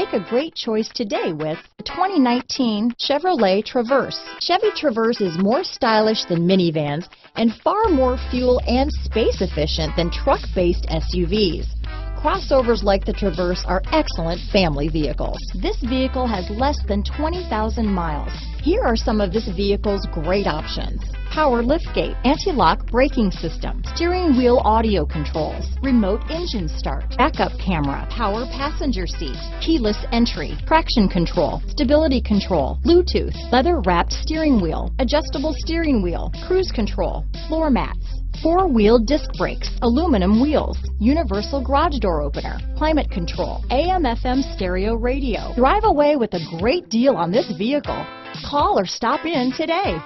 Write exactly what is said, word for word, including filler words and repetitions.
Make a great choice today with the twenty nineteen Chevrolet Traverse. Chevy Traverse is more stylish than minivans and far more fuel and space efficient than truck-based S U Vs. Crossovers like the Traverse are excellent family vehicles. This vehicle has less than twenty thousand miles. Here are some of this vehicle's great options: power liftgate, anti-lock braking system, steering wheel audio controls, remote engine start, backup camera, power passenger seat, keyless entry, traction control, stability control, Bluetooth, leather-wrapped steering wheel, adjustable steering wheel, cruise control, floor mats, four-wheel disc brakes, aluminum wheels, universal garage door opener, climate control, A M F M stereo radio. Drive away with a great deal on this vehicle. Call or stop in today.